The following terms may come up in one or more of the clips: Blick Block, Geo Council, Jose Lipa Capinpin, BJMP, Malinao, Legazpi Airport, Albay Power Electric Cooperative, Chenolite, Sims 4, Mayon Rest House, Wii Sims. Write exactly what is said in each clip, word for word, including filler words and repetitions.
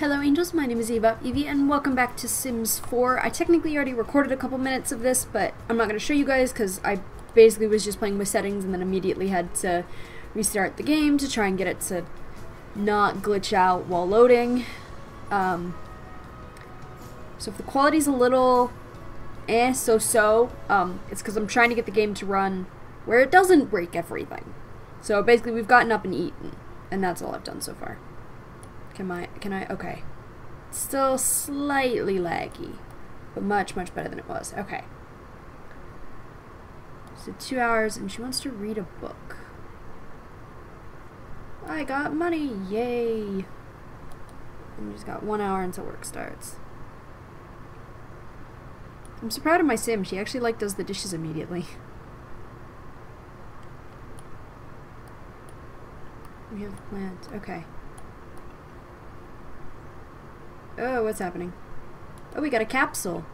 Hello Angels, my name is Eva, Evie, and welcome back to Sims four. I technically already recorded a couple minutes of this, but I'm not going to show you guys because I basically was just playing with settings and then immediately had to restart the game to try and get it to not glitch out while loading. Um, so if the quality's a little eh, so-so, um, it's because I'm trying to get the game to run where it doesn't break everything. So basically we've gotten up and eaten, and that's all I've done so far. Can I, can I, okay. Still slightly laggy, but much, much better than it was. Okay. So two hours, and she wants to read a book. I got money, yay. And we just got one hour until work starts. I'm so proud of my Sim. She actually, like, does the dishes immediately. We have plans, okay. Oh, what's happening? Oh, we got a capsule.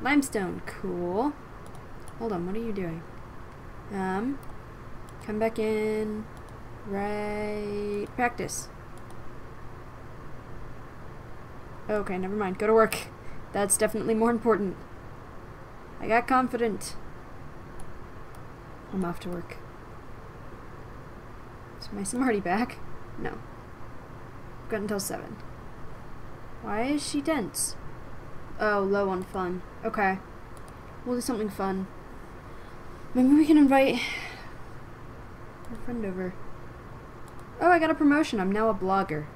Limestone, cool. Hold on, what are you doing? Um, come back in. Right, practice. Okay, never mind, go to work. That's definitely more important. I got confident. I'm off to work. Is my Sim already back? No. Got until seven. Why is she dense? Oh, low on fun. Okay. We'll do something fun. Maybe we can invite our friend over. Oh, I got a promotion. I'm now a blogger.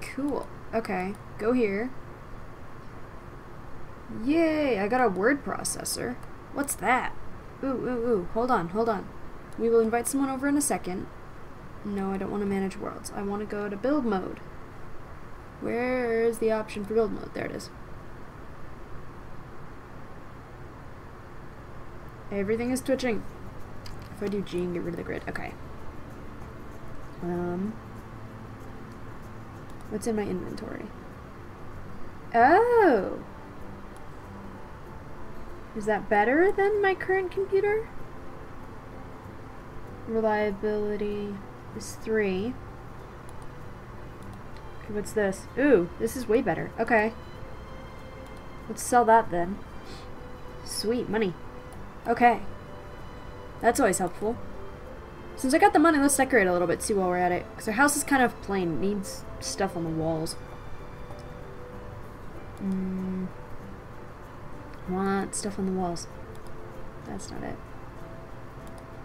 Cool. Okay. Go here. Yay! I got a word processor. What's that? Ooh, ooh, ooh. Hold on, hold on. We will invite someone over in a second. No, I don't want to manage worlds. I want to go to build mode. Where is the option for build mode? There it is. Everything is twitching. If I do G and get rid of the grid, okay. Um, what's in my inventory? Oh! Is that better than my current computer? Reliability is three. Okay, what's this? Ooh, this is way better. Okay. Let's sell that then. Sweet, money. Okay. That's always helpful. Since I got the money, let's decorate a little bit too while we're at it. Because our house is kind of plain. It needs stuff on the walls. Mm. Want stuff on the walls. That's not it.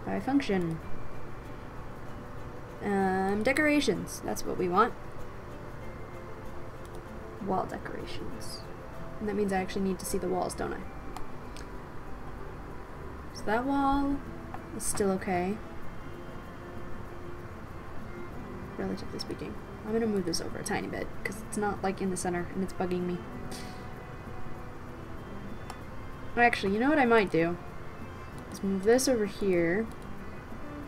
By function. Um, decorations. That's what we want. Wall decorations. And that means I actually need to see the walls, don't I? So that wall is still okay. Relatively speaking. I'm gonna move this over a tiny bit, because it's not like in the center and it's bugging me. Actually, you know what I might do? Let's move this over here.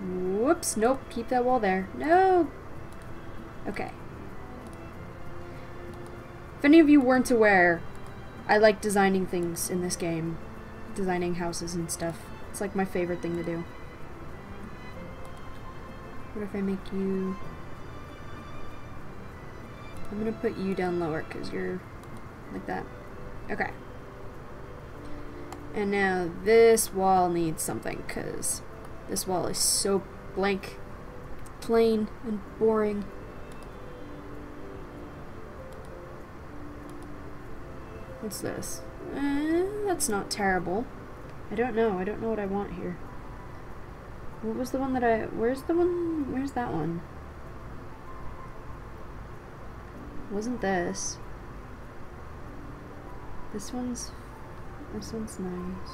Whoops, nope, keep that wall there. No! Okay. If any of you weren't aware, I like designing things in this game. Designing houses and stuff. It's like my favorite thing to do. What if I make you... I'm gonna put you down lower, because you're like that. Okay. And now this wall needs something, because this wall is so blank, plain, and boring. What's this? Eh, that's not terrible. I don't know. I don't know what I want here. What was the one that I... Where's the one... Where's that one? Wasn't this. This one's... This one's nice.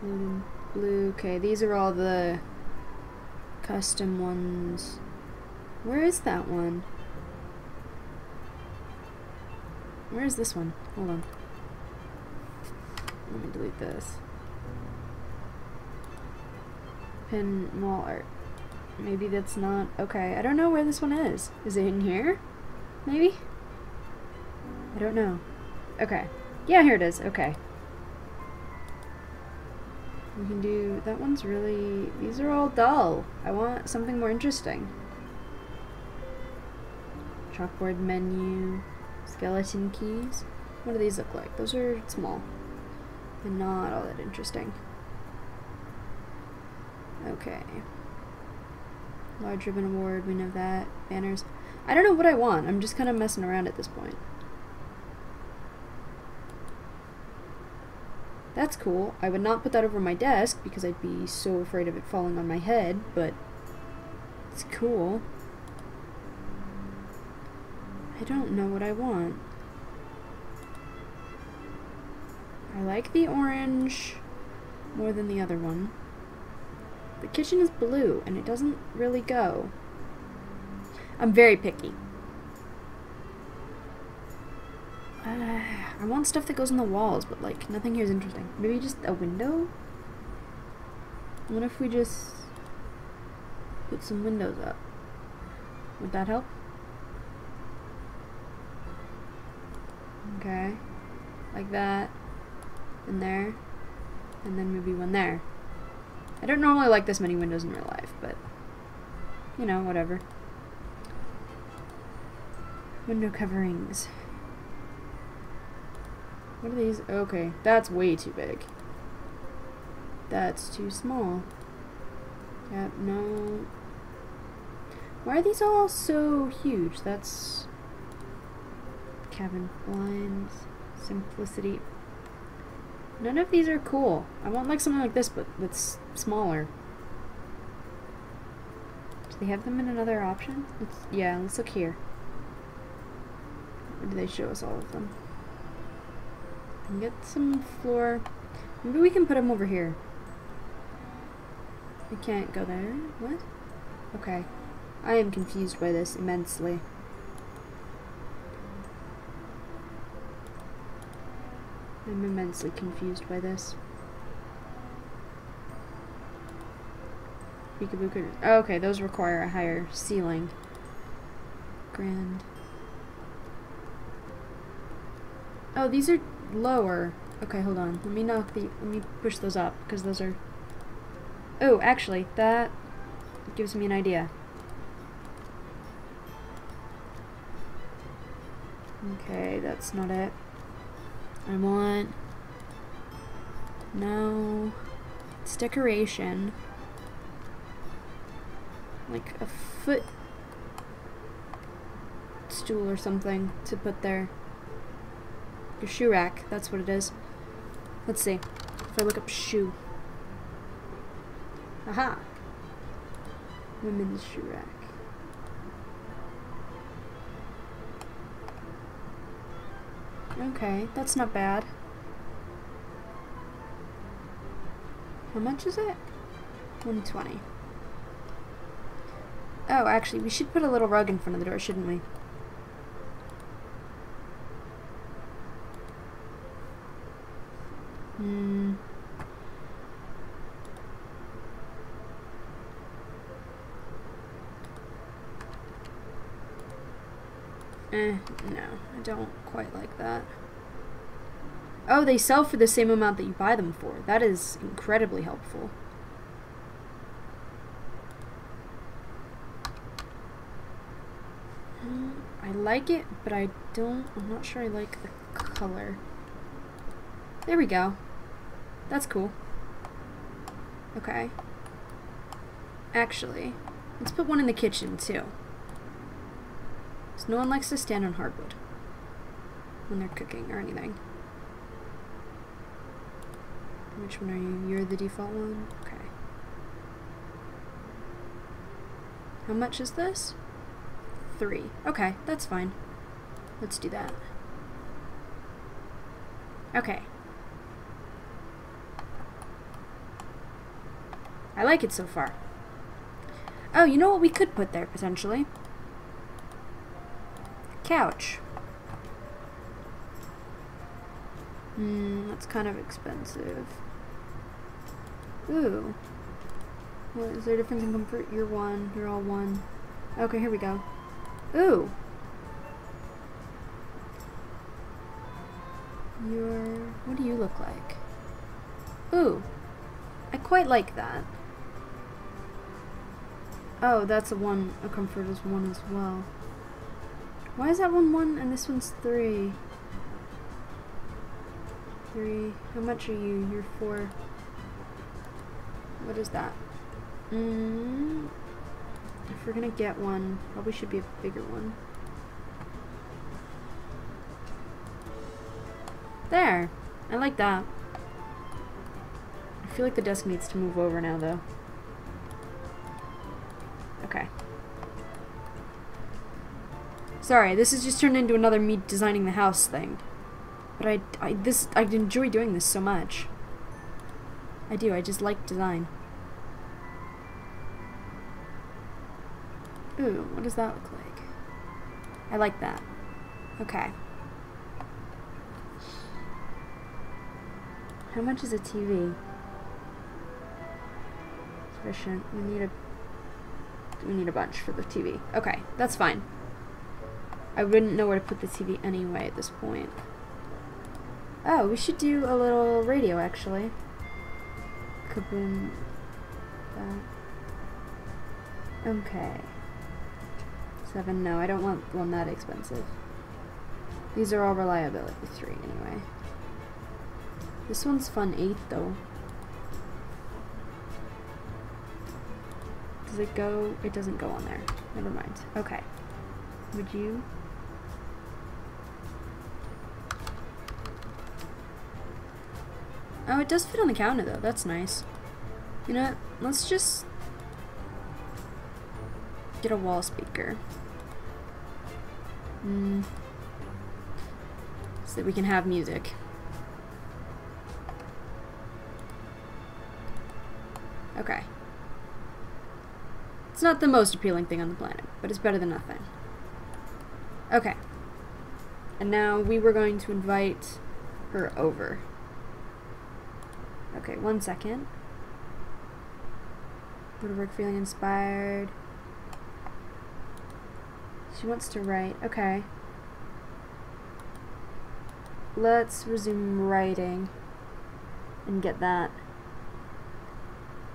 Aluminum blue. Okay, these are all the custom ones. Where is that one? Where is this one? Hold on. Let me delete this. Pin wall art. Maybe that's not... Okay, I don't know where this one is. Is it in here? Maybe? I don't know. Okay. Yeah, here it is. Okay. We can do... That one's really... These are all dull. I want something more interesting. Chalkboard menu, skeleton keys. What do these look like? Those are small and not all that interesting. Okay. Large ribbon award, we know that. Banners. I don't know what I want. I'm just kind of messing around at this point. That's cool. I would not put that over my desk because I'd be so afraid of it falling on my head, but it's cool. I don't know what I want. I like the orange more than the other one. The kitchen is blue and it doesn't really go. I'm very picky. Uh, I want stuff that goes on the walls, but like nothing here is interesting. Maybe just a window? What if we just put some windows up? Would that help? Okay. Like that. And there. And then maybe one there. I don't normally like this many windows in real life, but you know, whatever. Window coverings. What are these? Okay, that's way too big. That's too small. Yep, no. Why are these all so huge? That's... cabin blinds. Simplicity. None of these are cool. I want like something like this, but that's smaller. Do they have them in another option? Let's, yeah, let's look here. Or do they show us all of them? And get some floor. Maybe we can put them over here. We can't go there. What? Okay. I am confused by this immensely. I'm immensely confused by this. Peekaboo curtains. Oh, okay, those require a higher ceiling. Grand. Oh, these are lower. Okay, hold on. Let me knock the. Let me push those up because those are. Oh, actually, that gives me an idea. Okay, that's not it. I want... no... it's decoration. Like a foot... stool or something to put there. Your shoe rack, that's what it is. Let's see. If I look up shoe. Aha! Women's shoe rack. Okay, that's not bad. How much is it? one twenty. Oh, actually, we should put a little rug in front of the door, shouldn't we? Hmm. Eh, no. I don't quite like that. Oh, they sell for the same amount that you buy them for. That is incredibly helpful. I like it, but I don't... I'm not sure I like the color. There we go. That's cool. Okay. Actually, let's put one in the kitchen, too. So no one likes to stand on hardwood when they're cooking or anything. Which one are you? You're the default one? Okay. How much is this? Three. Okay, that's fine. Let's do that. Okay. I like it so far. Oh, you know what we could put there, potentially? Couch. Hmm, that's kind of expensive. Ooh. What, is there a difference in comfort? You're one. You're all one. Okay, here we go. Ooh. You're... what do you look like? Ooh. I quite like that. Oh, that's a one. A comfort is one as well. Why is that one one and this one's three? Three. How much are you? You're four. What is that? Mm, if we're gonna get one, probably should be a bigger one. There! I like that. I feel like the desk needs to move over now though. Okay. Sorry, this has just turned into another me designing the house thing. But I, I, this, I enjoy doing this so much. I do, I just like design. Ooh, what does that look like? I like that. Okay. How much is a T V? Sufficient. We need a, we need a bunch for the T V. Okay, that's fine. I wouldn't know where to put the T V anyway at this point. Oh, we should do a little radio actually. Kaboom. Uh, okay. Seven, no, I don't want one that expensive. These are all reliability three anyway. This one's fun eight though. Does it go? It doesn't go on there. Never mind. Okay. Would you? Oh, it does fit on the counter though. That's nice. You know, let's just get a wall speaker. Mm. So that we can have music. Okay. It's not the most appealing thing on the planet, but it's better than nothing. Okay. And now we were going to invite her over. Okay, one second. Go to work feeling inspired. She wants to write. Okay. Let's resume writing and get that.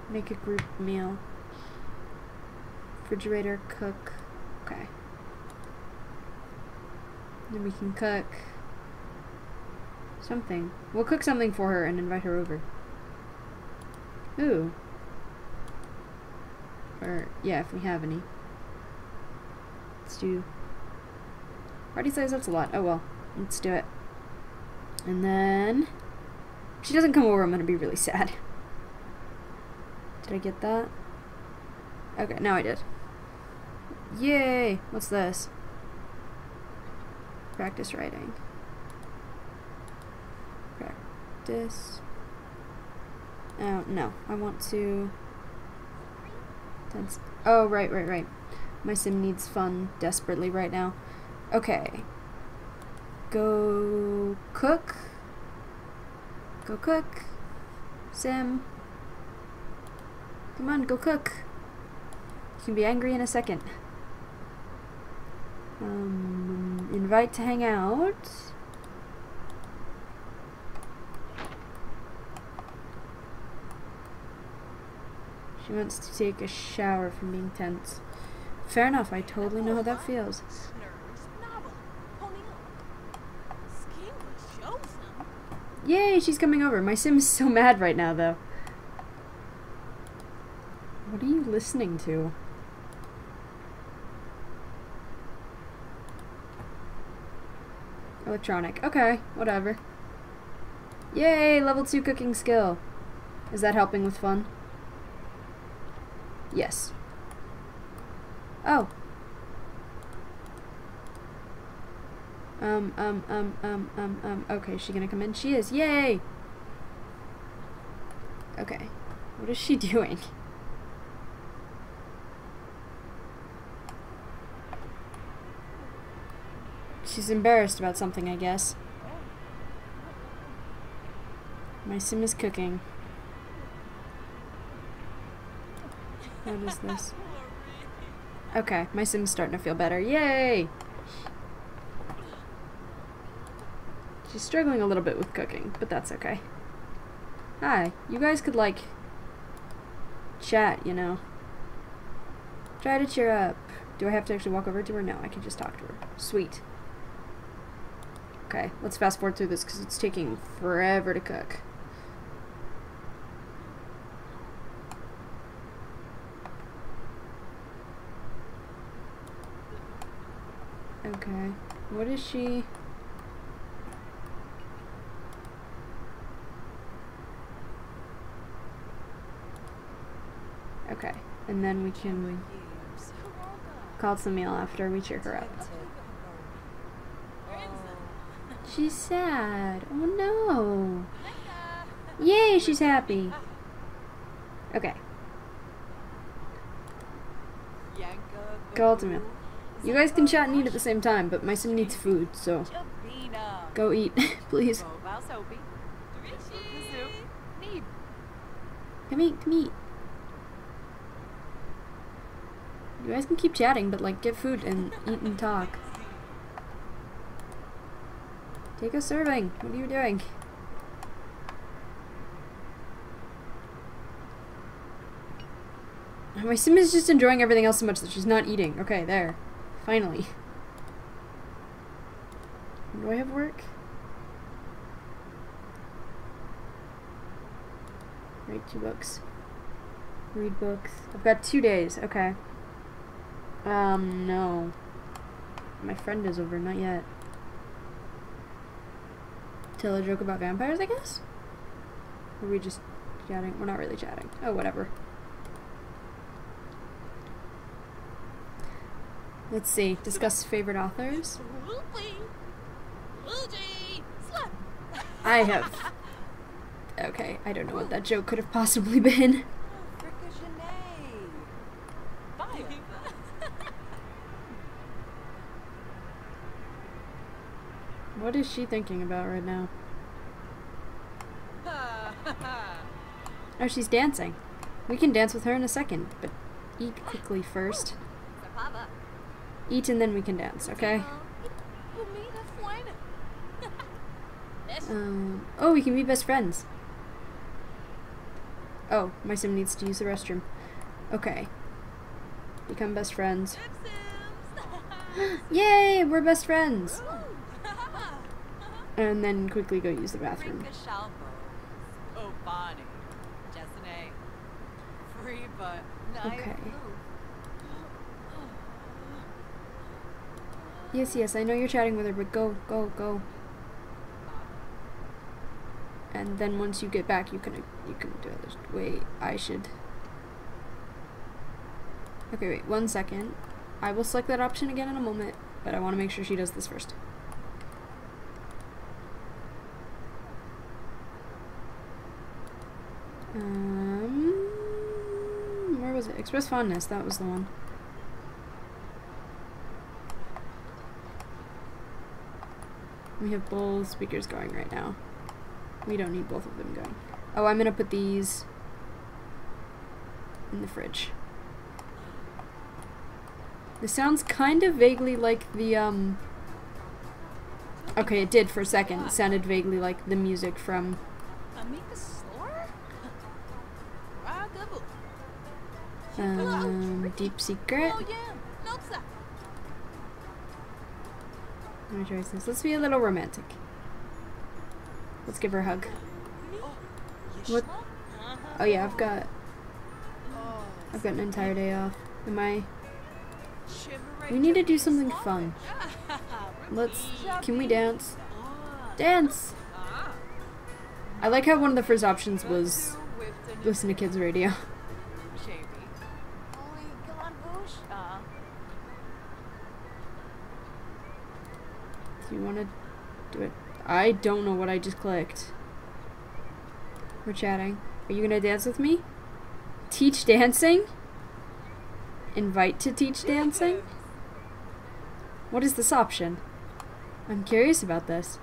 Make a group meal. Refrigerator, cook. Okay. Then we can cook something. We'll cook something for her and invite her over. Ooh. Or, yeah, if we have any. Let's do... Party size, that's a lot. Oh well. Let's do it. And then... If she doesn't come over, I'm gonna be really sad. Did I get that? Okay, now I did. Yay! What's this? Practice writing. Practice. Oh, no. I want to... That's... Oh, right, right, right. My sim needs fun desperately right now. Okay. Go cook. Go cook. Sim. Come on, go cook. You can be angry in a second. Um, invite to hang out. She wants to take a shower from being tense. Fair enough, I totally know how that feels. Yay, she's coming over. My sim is so mad right now, though. What are you listening to? Electronic. Okay, whatever. Yay, level two cooking skill. Is that helping with fun? Yes. Oh. Um, um, um, um, um, um. Okay, is she gonna come in? She is. Yay! Okay. What is she doing? She's embarrassed about something, I guess. My sim is cooking. What is this? Okay, my sim's starting to feel better. Yay! She's struggling a little bit with cooking, but that's okay. Hi. You guys could, like, chat, you know. Try to cheer up. Do I have to actually walk over to her? No, I can just talk to her. Sweet. Okay, let's fast forward through this because it's taking forever to cook. Okay, what is she? Okay, and then we can call some meal after we cheer her up. She's sad. Oh no. Yay, she's happy. Okay. Go to meal. You guys can chat and eat at the same time, but my sim needs food, so go eat, please. Come eat, come eat. You guys can keep chatting, but like get food and eat and talk. Take a serving. What are you doing? My sim is just enjoying everything else so much that she's not eating. Okay, there. Finally. Do I have work? Read two books. Read books. I've got two days. Okay. Um, no. My friend is over. Not yet. Tell a joke about vampires, I guess? Or are we just chatting? We're not really chatting. Oh, whatever. Let's see. Discuss favorite authors. I have... Okay, I don't know what that joke could have possibly been. What is she thinking about right now? Oh, she's dancing. We can dance with her in a second, but eat quickly first. Eat and then we can dance, okay? Um, oh, we can be best friends. Oh, my sim needs to use the restroom. Okay. Become best friends. Yay, we're best friends! And then quickly go use the bathroom. Okay. Yes, yes, I know you're chatting with her, but go, go, go. And then once you get back, you can you can do it. Wait, I should. Okay, wait, one second. I will select that option again in a moment, but I want to make sure she does this first. Um, where was it? Express fondness, that was the one. We have both speakers going right now. We don't need both of them going. Oh, I'm gonna put these in the fridge. This sounds kind of vaguely like the, um... Okay, it did for a second. It sounded vaguely like the music from... Um, Deep Secret. My choices. Let's be a little romantic. Let's give her a hug. What? Oh yeah, I've got I've got an entire day off. Am I We need to do something fun. Let's can we dance? Dance! I like how one of the first options was listen to kids radio. You want to do it? I don't know what I just clicked. We're chatting. Are you gonna dance with me? Teach dancing? Invite to teach dancing? What is this option? I'm curious about this.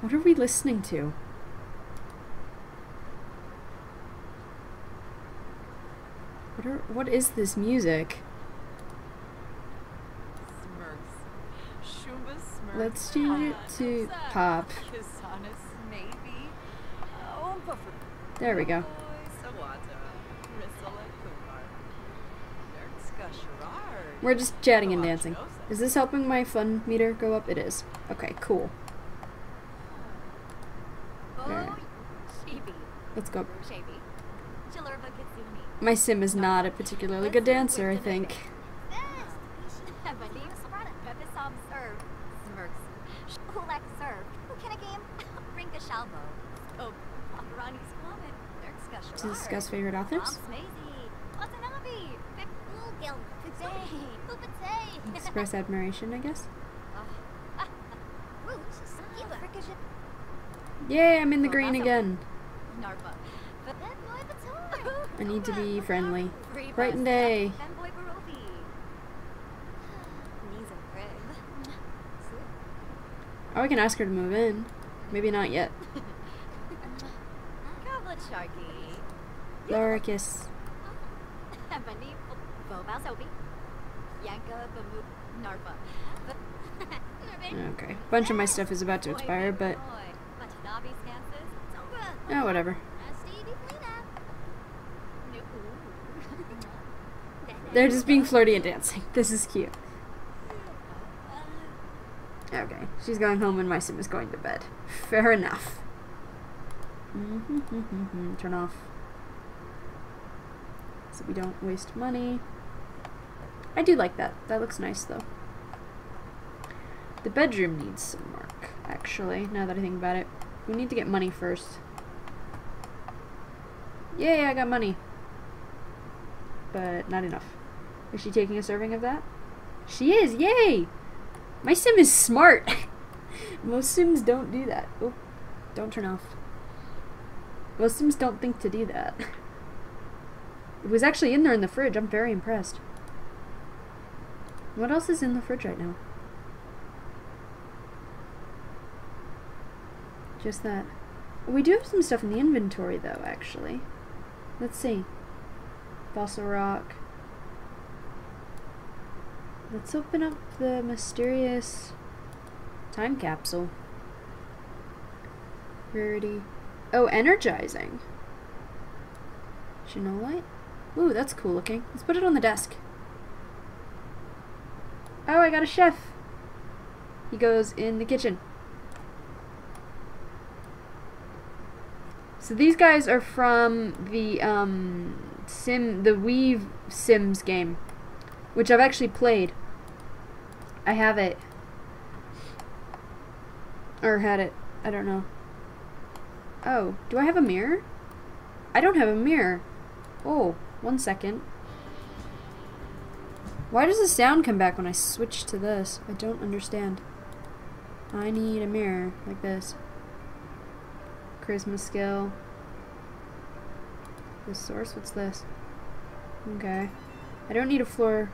What are we listening to? What are, what is this music? Let's change it to pop. There we go. We're just chatting and dancing. Is this helping my fun meter go up? It is. Okay, cool. Alright. Let's go. My sim is not a particularly good dancer, I think. To discuss favorite authors? Express admiration, I guess. Yay, I'm in the green again. I need to be friendly. Bright and day. Oh, I can ask her to move in. Maybe not yet. Loricus. Okay. A bunch of my stuff is about to expire, but... oh, whatever. They're just being flirty and dancing. This is cute. Okay. She's going home and my sim is going to bed. Fair enough. Turn off. So we don't waste money. I do like that. That looks nice, though. The bedroom needs some work, actually, now that I think about it. We need to get money first. Yay, I got money. But not enough. Is she taking a serving of that? She is! Yay! My sim is smart! Most sims don't do that. Oh, don't turn off. Most sims don't think to do that. It was actually in there in the fridge. I'm very impressed. What else is in the fridge right now? Just that. We do have some stuff in the inventory, though, actually. Let's see. Fossil rock. Let's open up the mysterious time capsule. Rarity. Oh, energizing. Chenolite? Ooh, that's cool looking. Let's put it on the desk. Oh, I got a chef. He goes in the kitchen. So these guys are from the um, Sim, the Wii Sims game, which I've actually played. I have it, or had it. I don't know. Oh, do I have a mirror? I don't have a mirror. Oh, one second. Why does the sound come back when I switch to this? I don't understand. I need a mirror like this. Charisma skill. The source? What's this? Okay. I don't need a floor.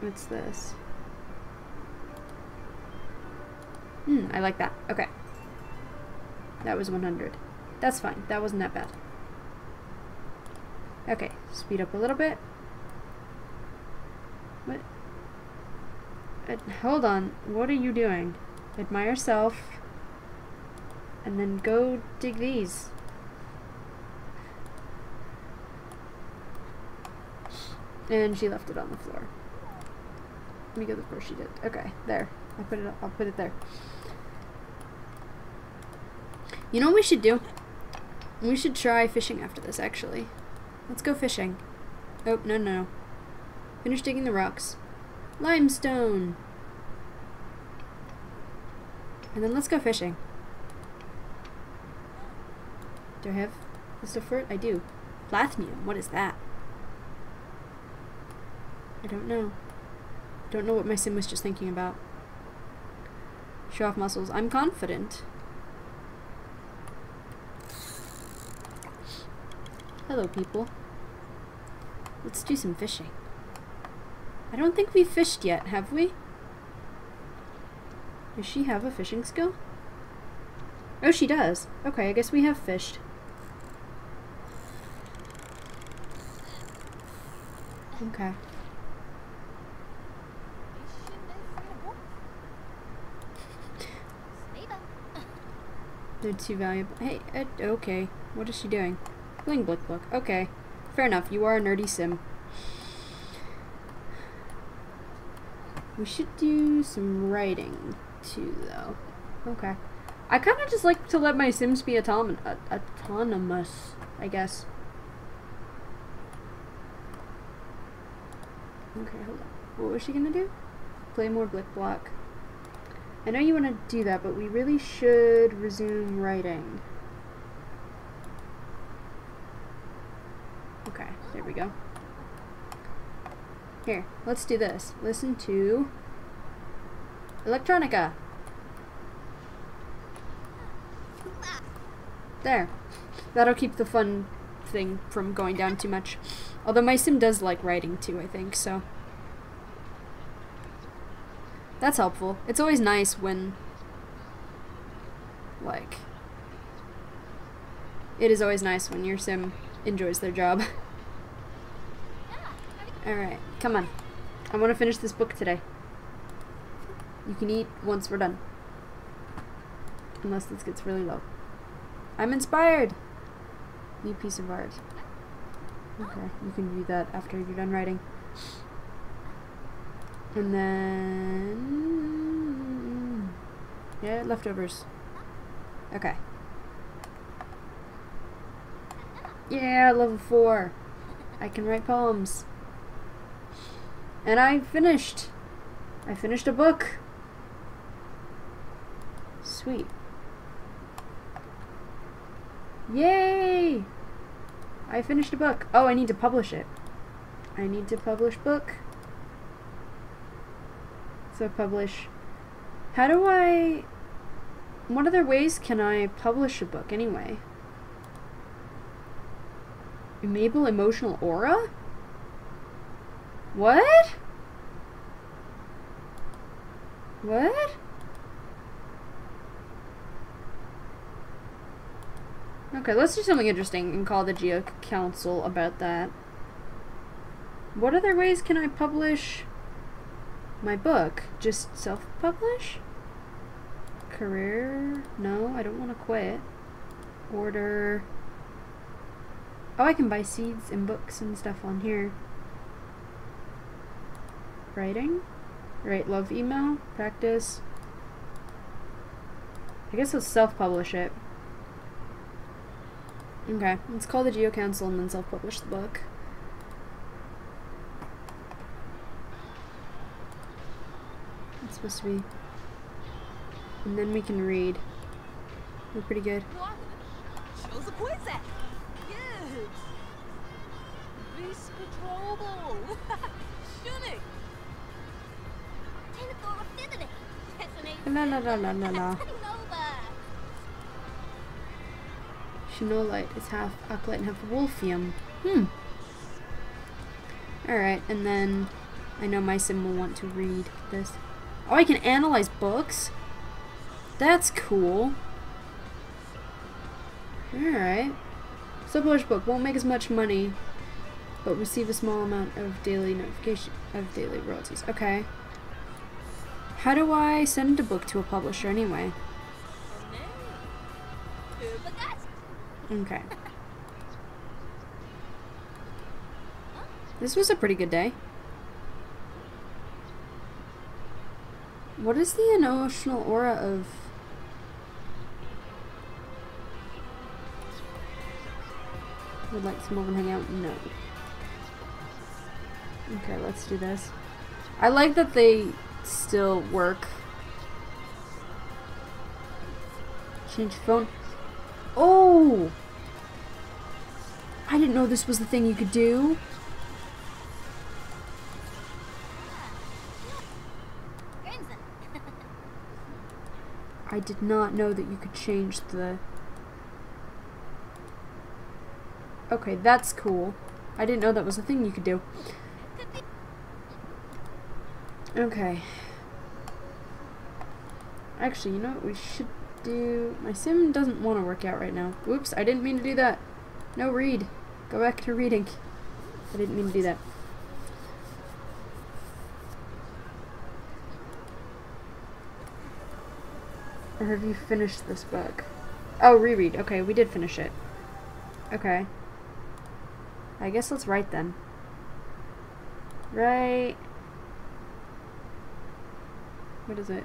What's this? Hmm, I like that. Okay. That was one hundred. That's fine. That wasn't that bad. Okay, speed up a little bit. What? Uh, hold on. What are you doing? Admire self. And then go dig these. And she left it on the floor. Let me go to the floor. She did. Okay, there. I put it up. I'll put it there. You know what we should do? We should try fishing after this, actually. Let's go fishing. Oh, no, no. Finish digging the rocks. Limestone! And then let's go fishing. Do I have the stuff for it? I do. Plathnium, what is that? I don't know. Don't know what my sim was just thinking about. Show off muscles. I'm confident. Hello, people. Let's do some fishing. I don't think we've fished yet, have we? Does she have a fishing skill? Oh, she does. Okay, I guess we have fished. Okay. They're too valuable. Hey, uh, okay. What is she doing? Blick Block. Okay. Fair enough. You are a nerdy sim. We should do some writing too, though. Okay. I kind of just like to let my Sims be autom uh, autonomous, I guess. Okay, hold on. What was she gonna do? Play more Blick Block. I know you want to do that, but we really should resume writing. Okay, there we go. Here, let's do this. Listen to electronica. There. That'll keep the fun thing from going down too much. Although my sim does like writing too, I think, so. That's helpful. It's always nice when, like, it is always nice when your sim enjoys their job. Alright, come on. I want to finish this book today. You can eat once we're done. Unless this gets really low. I'm inspired! New piece of art. Okay, you can read that after you're done writing. And then... yeah, leftovers. Okay. Yeah, level four! I can write poems. And I finished! I finished a book! Sweet. Yay! I finished a book. Oh, I need to publish it. I need to publish book. So publish. How do I... what other ways can I publish a book anyway? Enable emotional aura? What? What? Okay, let's do something interesting and call the Geo Council about that. What other ways can I publish my book? Just self-publish? Career? No, I don't want to quit. Order. Oh, I can buy seeds and books and stuff on here. Writing? Write love email? Practice? I guess I'll self-publish it. Okay, let's call the Geo Council and then self-publish the book. It's supposed to be... and then we can read. We're pretty good. La la la la la la. Chenolite is half acolyte and half wolfium. Hmm. Alright, and then I know my sim will want to read this. Oh, I can analyze books? That's cool. Alright. Self-publish book. Won't make as much money, but receive a small amount of daily notification of daily royalties. Okay. How do I send a book to a publisher anyway? Okay. This was a pretty good day. What is the emotional aura of... would like to move and hang out? No. Okay, let's do this. I like that they still work. Change phone. Oh! I didn't know this was the thing you could do. I did not know that you could change the... okay, that's cool. I didn't know that was a thing you could do. Okay. Actually, you know what we should... do my sim doesn't want to work out right now. Whoops, I didn't mean to do that. No, read. Go back to reading. I didn't mean to do that. Or have you finished this book? Oh, reread. Okay, we did finish it. Okay. I guess let's write then. right. What is it?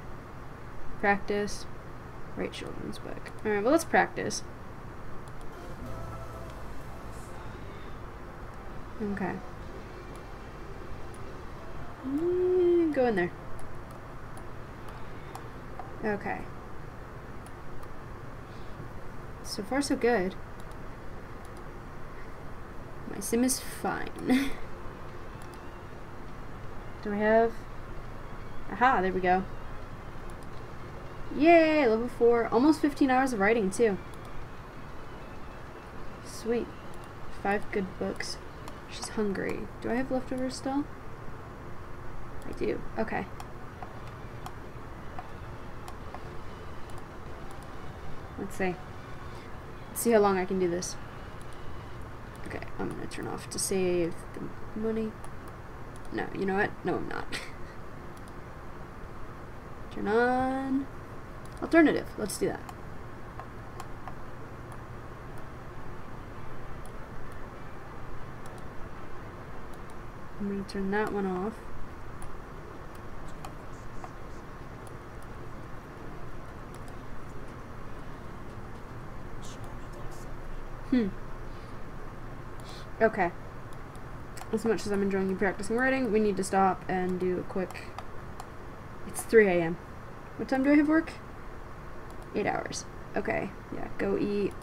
Practice. Write children's book. Alright, well, let's practice. Okay. Mm, go in there. Okay. So far, so good. My sim is fine. Do we have... Aha, there we go. Yay, level four. Almost fifteen hours of writing, too. Sweet. Five good books. She's hungry. Do I have leftovers still? I do. Okay. Let's see. Let's see how long I can do this. Okay, I'm gonna turn off to save the money. No, you know what? No, I'm not. Turn on alternative. Let's do that. I'm gonna turn that one off. Hmm. Okay. As much as I'm enjoying you practicing writing, we need to stop and do a quick... It's three A M What time do I have work? Eight hours. Okay. Yeah, go eat.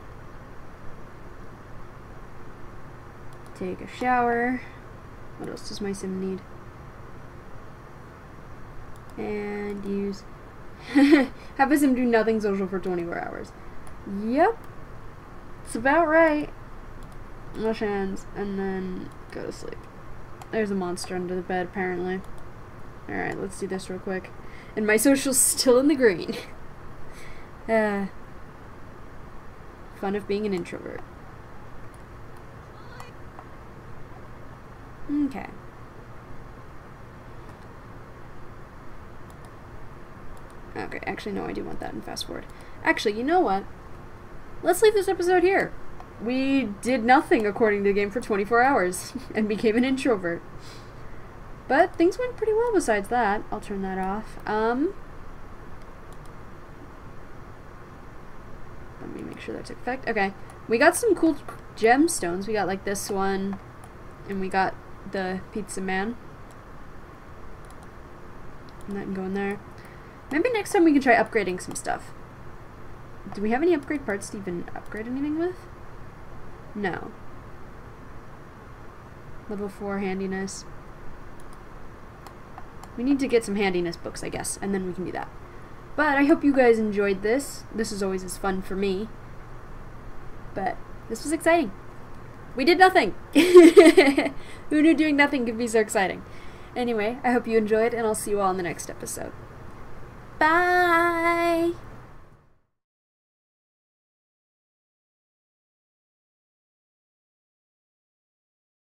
Take a shower. What else does my sim need? And use... Have a sim do nothing social for twenty-four hours. Yep. It's about right. Wash hands, and then go to sleep. There's a monster under the bed, apparently. Alright, let's do this real quick. And my social's still in the green. uh, fun of being an introvert. Okay. Okay, actually, no, I do want that in fast forward. Actually, you know what? Let's leave this episode here. We did nothing according to the game for twenty-four hours and became an introvert. But things went pretty well besides that. I'll turn that off. Um, let me make sure that took effect. Okay. We got some cool gemstones. We got like this one, and we got the pizza man. And that can go in there. Maybe next time we can try upgrading some stuff. Do we have any upgrade parts to even upgrade anything with? No. Level four handiness. We need to get some handiness books, I guess, and then we can do that. But I hope you guys enjoyed this. This is always as fun for me. But this was exciting. We did nothing! Who knew doing nothing could be so exciting? Anyway, I hope you enjoyed, and I'll see you all in the next episode. Bye!